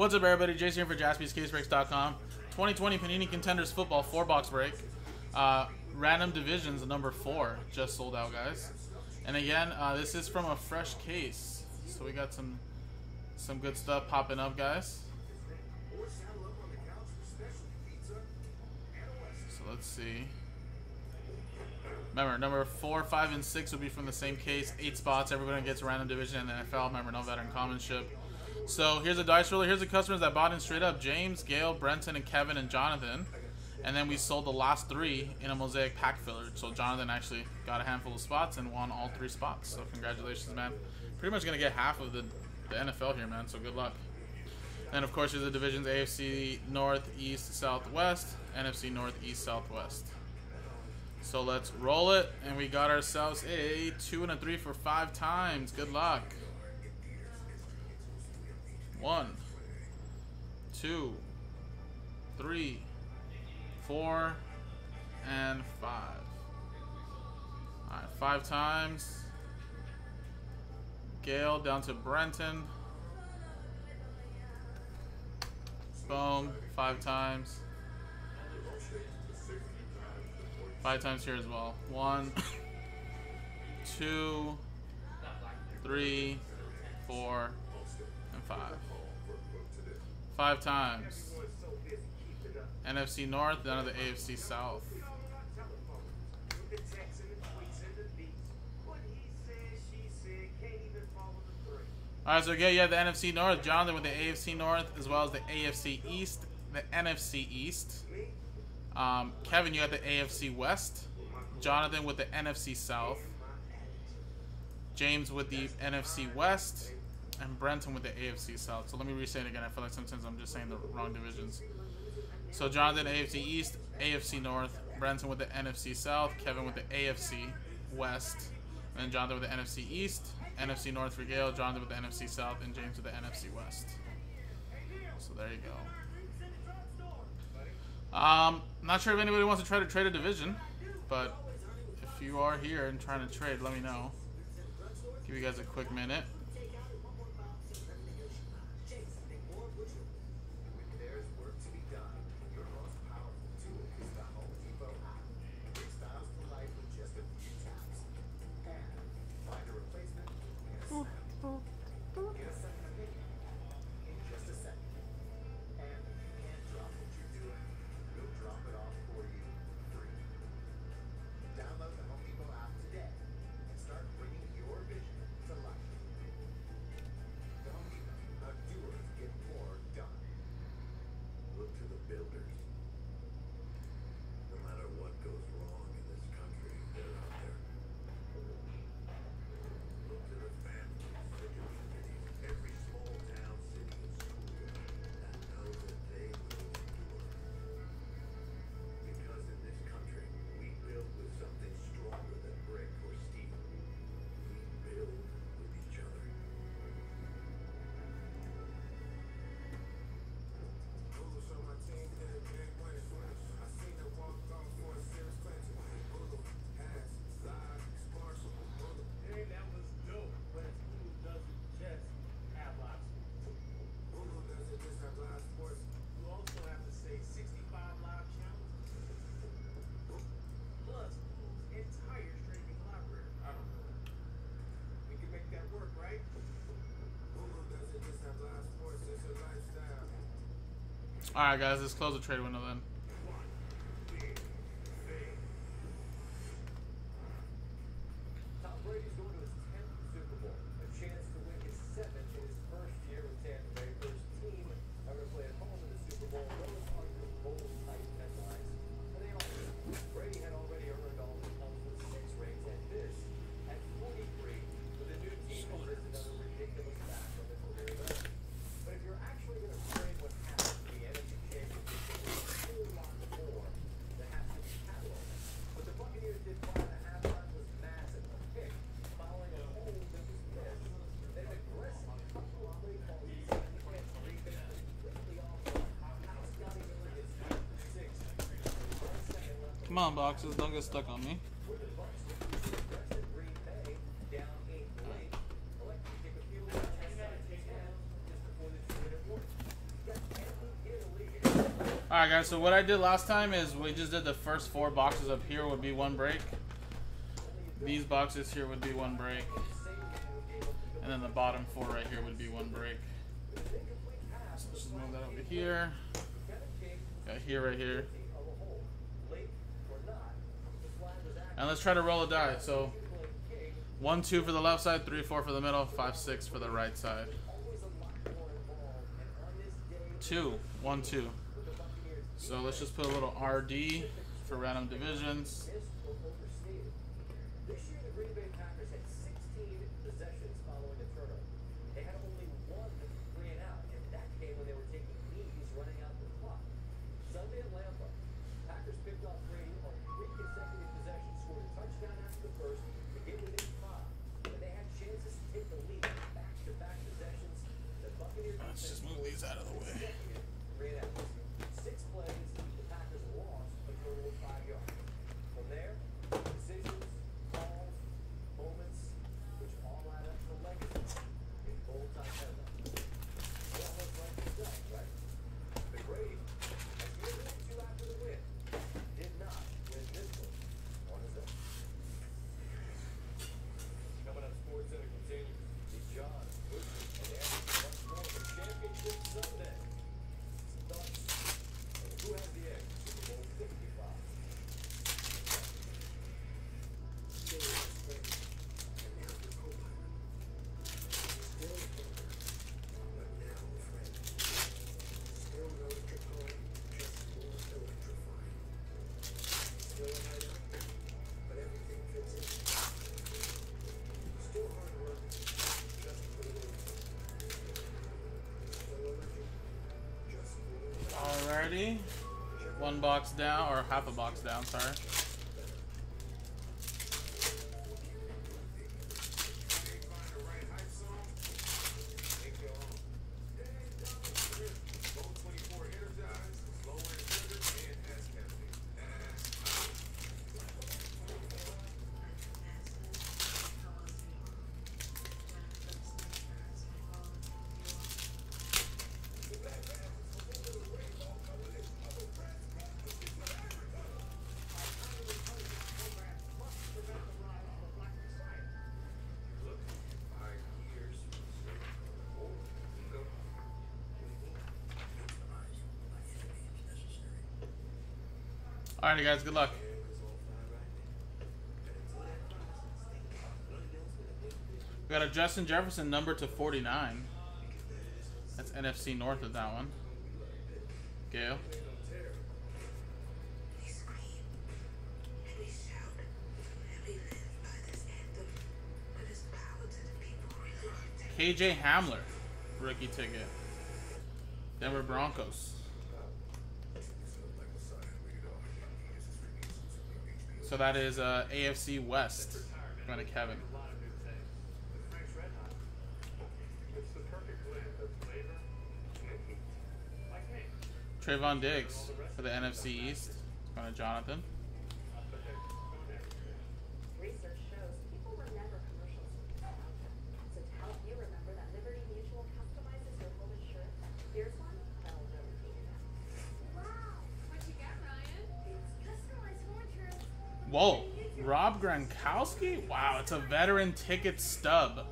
What's up, everybody? Jason here for JaspiesCaseBreaks.com. 2020 Panini Contenders Football 4-box break. Random Divisions, number 4, just sold out, guys. And again, this is from a fresh case. So we got some good stuff popping up, guys. So let's see. Remember, number 4, 5, and 6 will be from the same case. 8 spots. Everybody gets a random division in the NFL. Remember, no veteran commonship. So here's a dice roller. Here's the customers that bought in straight up: James, Gail, Brenton, and Kevin, and Jonathan. And then we sold the last 3 in a mosaic pack filler. So Jonathan actually got a handful of spots and won all 3 spots. So congratulations, man. Pretty much going to get half of the NFL here, man. So good luck. And of course, here's the divisions: AFC North, East, Southwest, NFC North, East, Southwest. So let's roll it. And we got ourselves a 2 and a 3 for 5 times. Good luck. 1, 2, 3, 4, and 5. All right, 5 times. Gale down to Brenton. Boom, 5 times. 5 times here as well. 1, 2, 3, 4, and 5. 5 times. NFC North, down to the AFC South. Alright, so again, you have the NFC North, Jonathan with the AFC North, as well as the AFC East, the NFC East. Kevin, you have the AFC West, Jonathan with the NFC South, James with the NFC West, and Brenton with the AFC South. So let me re-say it again. I feel like sometimes I'm just saying the wrong divisions. So Jonathan, AFC East, AFC North, Brenton with the NFC South, Kevin with the AFC West, and then Jonathan with the NFC East, NFC North for Gale, Jonathan with the NFC South, and James with the NFC West. So there you go. Not sure if anybody wants to try to trade a division, but if you are here and trying to trade, let me know. Give you guys a quick minute. Alright guys, let's close the trade window then. Come on, boxes, don't get stuck on me. Alright guys, so what I did last time is we just did the first four boxes up here would be one break. These boxes here would be one break. And then the bottom four right here would be one break. So let's just move that over here. Got here, right here. And let's try to roll a die. So 1, 2 for the left side, 3, 4 for the middle, 5, 6 for the right side. 2, 1, 2. So let's just put a little RD for random divisions. This year the Green Bay Packers had 16 possessions following a turnover. They had only 1 3 and out, and that came when they were taking knees running out the clock. Sunday at Lambeau, Packers picked up Brady on 3 consecutive possessions, scored a touchdown after the first, to get within 5. And they had chances to take the lead back-to-back possessions. The Buccaneers. Let's just move these out of the way. One box down, or half a box down, sorry. Alrighty guys, good luck. We got a Justin Jefferson number /49. That's NFC North of that one. Gail. KJ Hamler, rookie ticket. Denver Broncos. So that is AFC West. Going to Kevin. Trevon Diggs for the NFC East. Going to Jonathan. Whoa, Rob Gronkowski? Wow, it's a veteran ticket stub.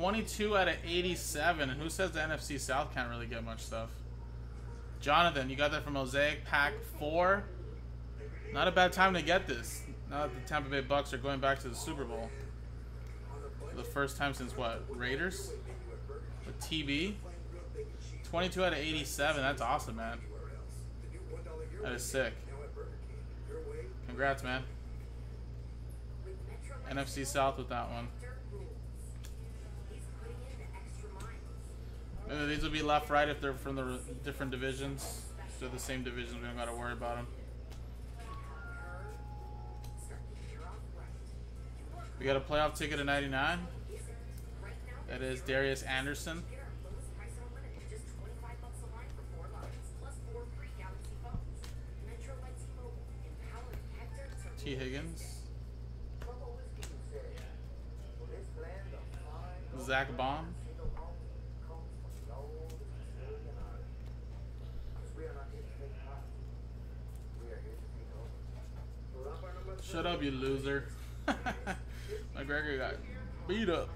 22/87. And who says the NFC South can't really get much stuff? Jonathan, you got that from Mosaic Pack 4. Not a bad time to get this. Now that the Tampa Bay Bucks are going back to the Super Bowl. For the first time since what? Raiders? With TB? 22/87. That's awesome, man. That is sick. Congrats, man. NFC South with that one. Maybe these will be left, right if they're from the different divisions. If they're the same divisions, we don't got to worry about them. We got a playoff ticket at 99. That is Darius Anderson. T. Higgins. Zach Bond. Shut up, you loser. McGregor got beat up.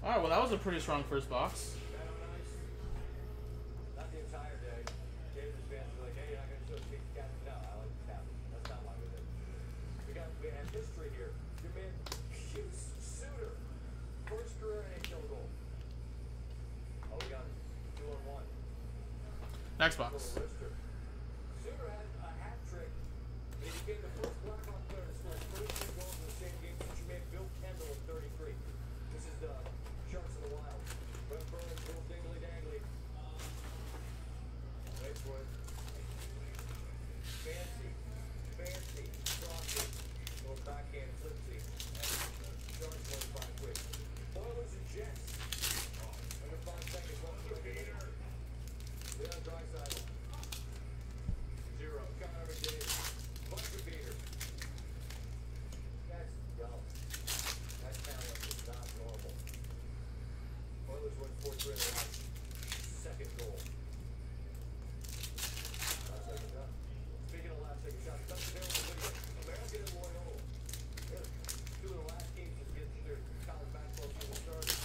All right, well, that was a pretty strong first box. Not the entire day. James' fans are like, hey, you're not going to show Chiefs captain. No, Alex, it's happening. That's not why we did. We have history here. Your man shoots Suter. First career NHL goal. Oh, we got it. 2-on-1. Next box. Suter had a hat trick. He became the first black on player to score 33 goals in the same game since you made Bill Kendall at 33. This is the Sharks of the Wild. Brett Burns, little dingly dangly. Wait for it. Fancy, fancy, frosty, little backhand flipsy. Sharks won 5 quick. Oilers and Jets. Under 5 seconds left. Leon Draisaitl. 0. Connor McDavid. Bunker beater. That's dumb. That talent is not normal. Oilers went 4-3 in the last second goal. Last second shot. Speaking of last second shot, Justin Jefferson, American and loyal. Two of the last games is getting their college basketball season started.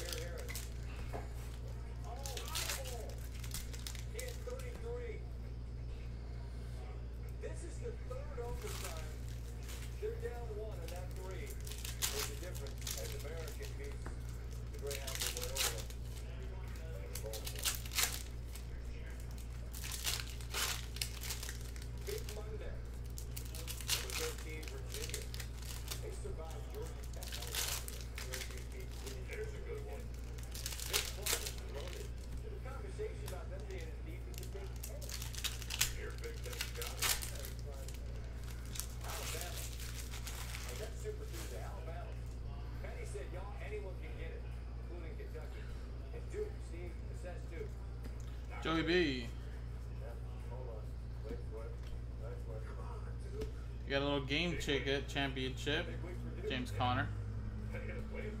Here, Harris. Oh, oh! He had 33. This is the third overtime. They're down 1 and that 3. There's a difference as American beats the Greyhounds of Loyola and the Baltimore. Big Monday, number 13, Virginia. They survived Georgia Tech. There's a good one. Big Plus is loaded. The conversation about them being in deep is a big thing. Here, Big Ten got it. Alabama. That's Super Tuesday, Alabama. Penny said, y'all, anyone can get it, including Kentucky. And Duke, Steve, it says Duke. Joey B. Hold on. Wait for it. Wait for it. Come on, Duke. You got a little game ticket championship. James Connor. Kentucky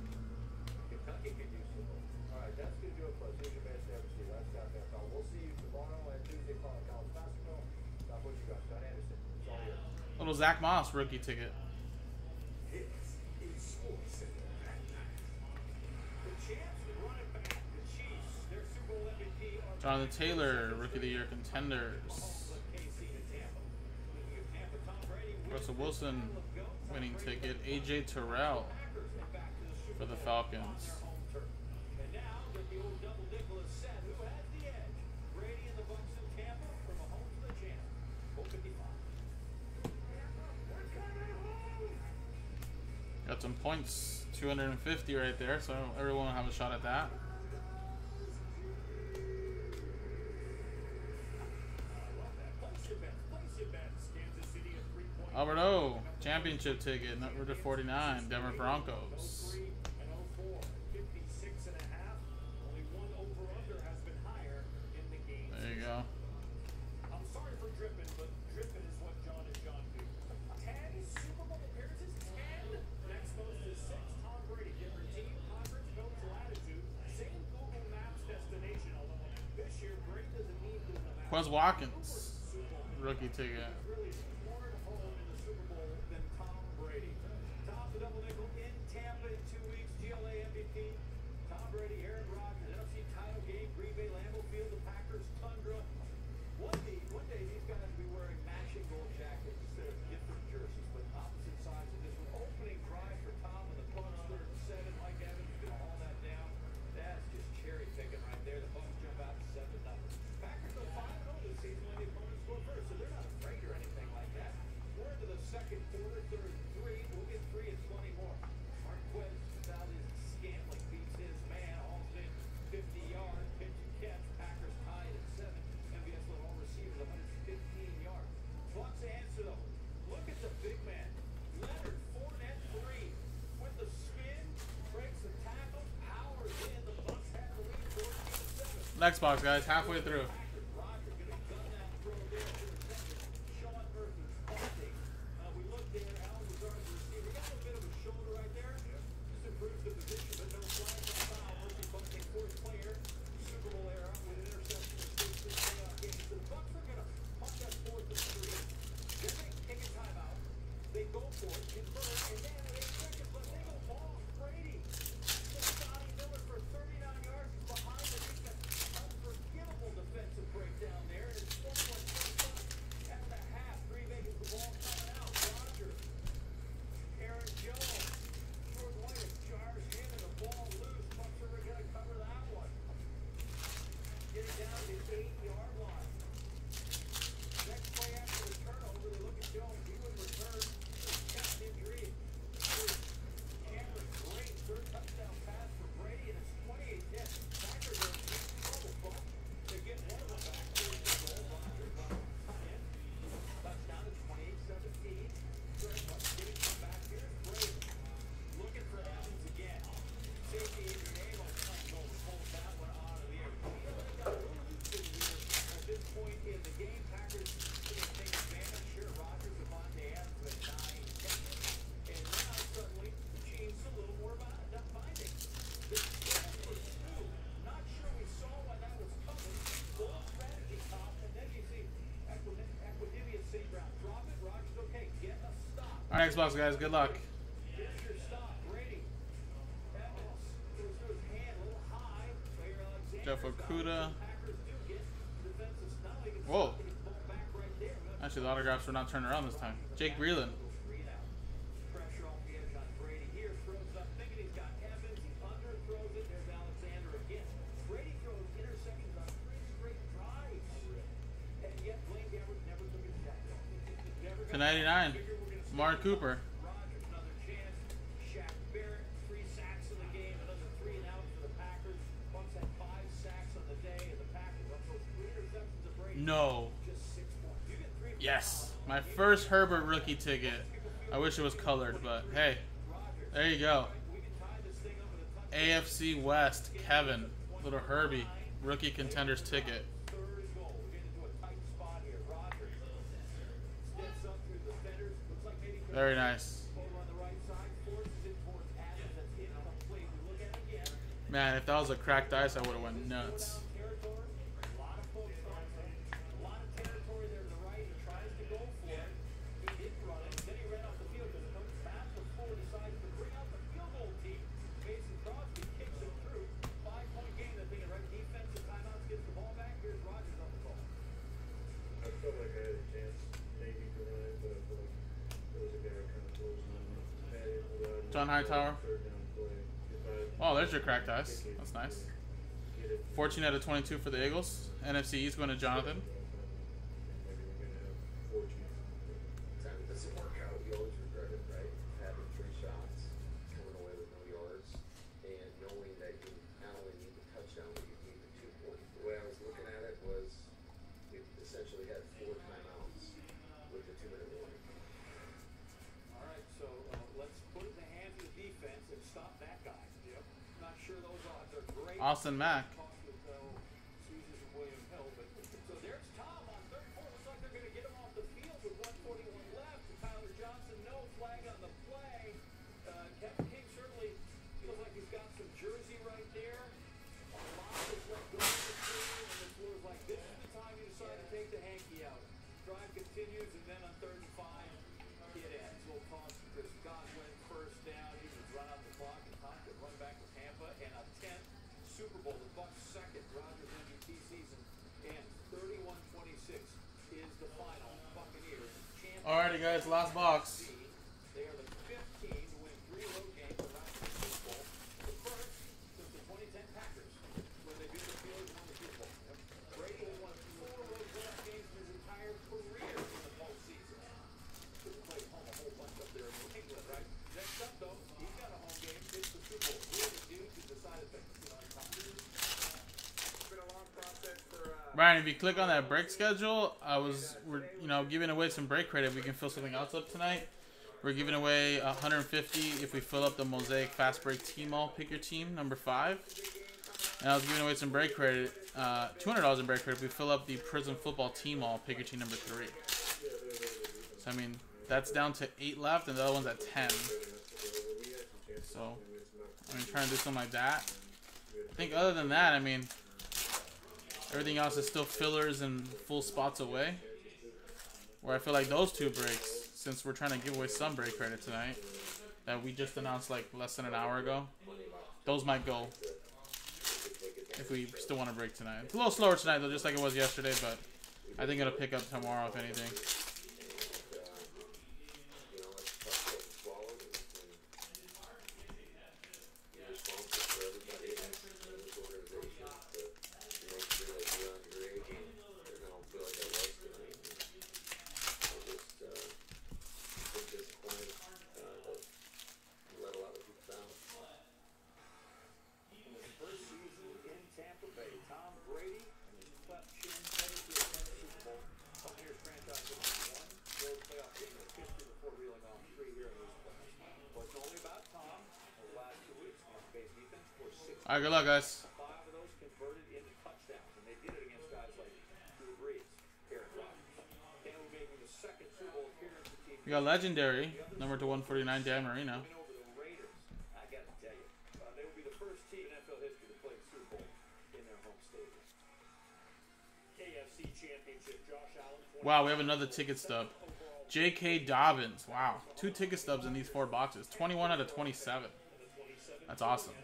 could use it. All right, that's going to do it for us. Here's your man, Sam. That's out there. We'll see you tomorrow and Tuesday following college basketball. Stop what you got. John Anderson. It's all yours. Little Zach Moss rookie ticket. Jonathan Taylor, Rookie of the Year Contenders. Russell Wilson winning ticket. AJ Terrell for the Falcons. Got some points, 250 right there, so everyone will have a shot at that. Alberto, championship ticket, number 49, Denver Broncos. There you go. I'm sorry for dripping, but dripping is what John and John do. 10 Super Bowl appearances, 10. Next most is 6. Tom Brady, different team, average build to latitude. Same Google Maps destination, although this year Brady doesn't need Google Maps. Quez Watkins, rookie ticket. Mark Quez, Valdez, Scantling beats his man, Austin Xbox, guys. Halfway through. Alright, Xbox guys, good luck. Jeff Okuda. Whoa. Actually, the autographs were not turned around this time. Jake Reeland. /99. Mark Cooper. No. Yes. My first Herbert rookie ticket. I wish it was colored, but hey. There you go. AFC West, Kevin. Little Herbie. Rookie Contenders ticket. Very nice. Man, if that was a cracked ice, I would have went nuts. Hightower. Oh, there's your cracked ice. That's nice. 14/22 for the Eagles. NFC East going to Jonathan. Austin Mack. Alrighty guys, last box. They are the fifth team to win 3 road games without the Super Bowl. The first since the 2010 Packers, when they beat the Steelers and won the Super Bowl. Brady won 4 road games in his entire career in the postseason. Couldn't play home a whole bunch up there in New England, right? Next up though, he's got a home game, it's the Super Bowl. We're the dude who decided things, you know, it's been a long process for Ryan, if you click on that break schedule, we're giving away some break credit. We can fill something else up tonight. We're giving away 150 if we fill up the Mosaic Fast Break Team All Pick Your Team number 5. And I was giving away some break credit, $200 in break credit. We fill up the Prism Football Team All, pick your team number 3. So, I mean, that's down to 8 left, and the other one's at 10. So, I mean, trying to do something like that. I think other than that, I mean, everything else is still fillers and full spots away. Where I feel like those 2 breaks, since we're trying to give away some break credit tonight, that we just announced like less than an hour ago, those might go if we still want to break tonight. It's a little slower tonight though, just like it was yesterday, but I think it'll pick up tomorrow if anything. All right, good luck, guys. We got legendary, number /149, Dan Marino. Wow, we have another ticket stub. J.K. Dobbins. Wow, 2 ticket stubs in these 4 boxes. 21 out of 27. That's awesome.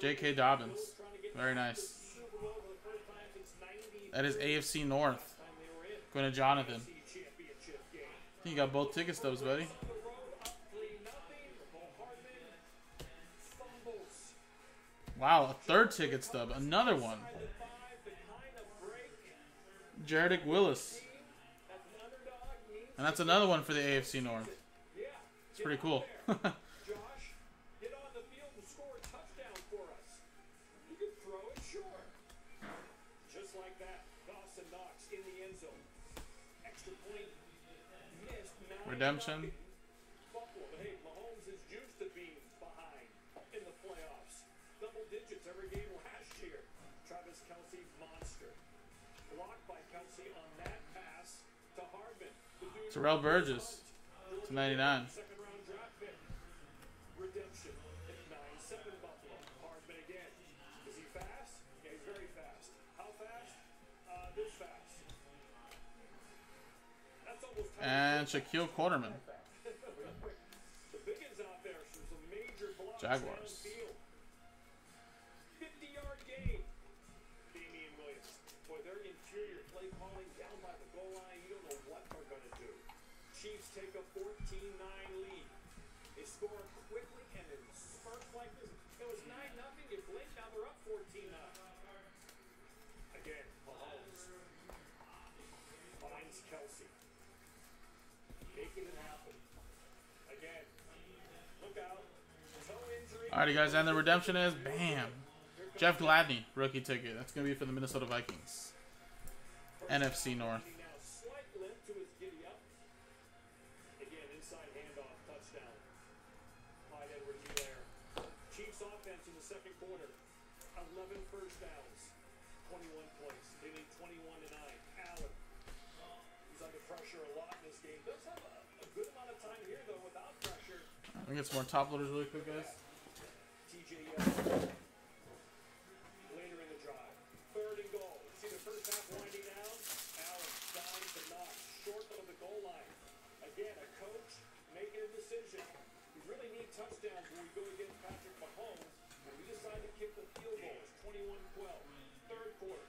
J.K. Dobbins. Very nice. That is AFC North. Going to Jonathan. I think you got both ticket stubs, buddy. Wow, a 3rd ticket stub. Another one. Jedrick Wills. And that's another one for the AFC North. It's pretty cool. Redemption. Mahomes is used to being behind in the playoffs. Double digits every game last year. Travis Kelce, monster. Blocked by Kelce on that pass to Hardman. Terrell Burgess /99. Second round draft pick. Redemption at 9-7 Buffalo. Hardman again. Is he fast? Yeah, he's very fast. How fast? This fast. And Shaquille Quarterman. Jaguars. 50-yard gain. Damian Williams. Boy, their interior play calling down by the goal line. You don't know what they're going to do. Chiefs take a 14-9 lead. They score quickly and in spurts like this. It was 9-0. You blink, now they're up 14-9. Again, Mahomes. Finds Kelce. Alrighty, guys, and the redemption is bam, Jeff Gladney, rookie ticket. That's gonna be for the Minnesota Vikings. NFC North. Chiefs offense in the second quarter. 11 first downs, 21 points. They need 21 to 9. Allen. He's under pressure a lot in this game. Does have a good amount of time here though without pressure. I'm gonna get some more top loaders really quick, guys. Later in the drive. 3rd and goal. See the first half winding down. Allen down to knock short of the goal line. Again, a coach making a decision. We really need touchdowns when we go against Patrick Mahomes. And we decide to kick the field goal. It's 21-12. 3rd quarter.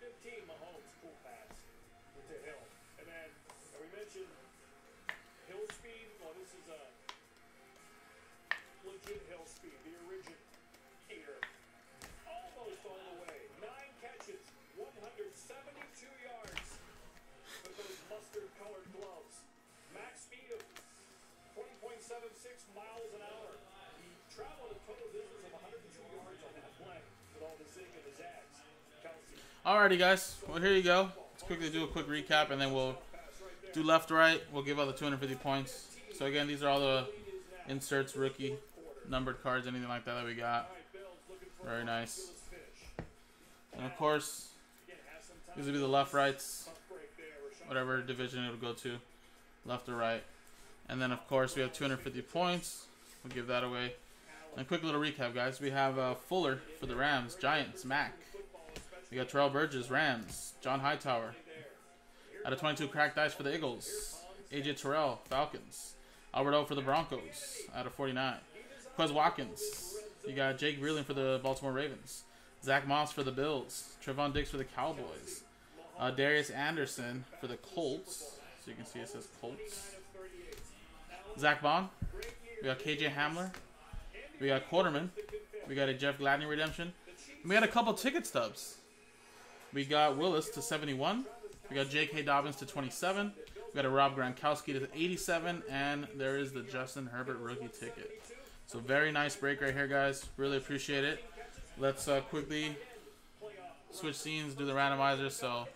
24-15. Mahomes cool pass to Hill. And then, as we mentioned, Hill speed. Well, this is a legit Hill speed, the originator. Almost on the way. 9 catches, 172 yards with those mustard-colored gloves. Max speed of 20.76 miles an hour. He traveled a total distance of 102 yards on that play with all the zig and the zags. Alrighty, guys. Well, here you go. Let's quickly do a quick recap, and then we'll do left-right. We'll give out the 250 points. So, again, these are all the Inserts, rookie, numbered cards, anything like that that we got. Very nice. And of course, these would be the left rights, whatever division it would go to, left or right. And then of course we have 250 points. We'll give that away. And quick little recap, guys. We have Fuller for the Rams, Giants, Mack. We got Terrell Burgess, Rams, John Hightower. Out of 22, cracked dice for the Eagles, AJ Terrell, Falcons. Alberto for the Broncos, out of 49. Quez Watkins. You got Jake Reeland for the Baltimore Ravens. Zach Moss for the Bills. Trevon Diggs for the Cowboys. Darius Anderson for the Colts. So you can see it says Colts. Zach Bond. We got KJ Hamler. We got Quarterman. We got a Jeff Gladney redemption. And we got a couple ticket stubs. We got Willis to 71. We got J.K. Dobbins to 27. We got a Rob Gronkowski to 87. And there is the Justin Herbert rookie ticket. So very nice break right here, guys. Really appreciate it. Let's quickly switch scenes, do the randomizer. So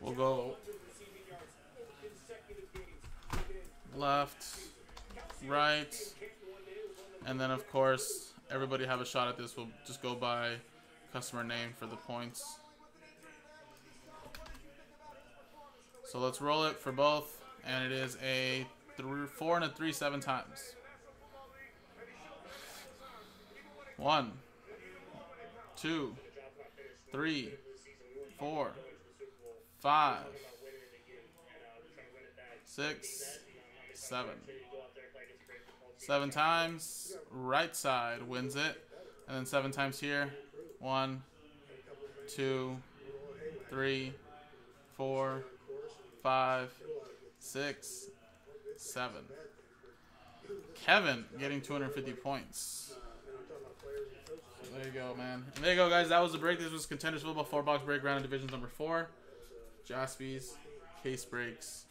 we'll go left, right. And then, of course, everybody have a shot at this. We'll just go by customer name for the points. So let's roll it for both. And it is a 4 and a 3 7 times. 1, 2, 3, 4, 5, 6, 7. 7 times, right side wins it, and then 7 times here, 1, 2, 3, 4, 5, 6, 7. Kevin getting 250 points. There you go, man. And there you go, guys. That was the break. This was Contenders Football 4-box break round in Divisions number 4. JaspiesCaseBreaks.com.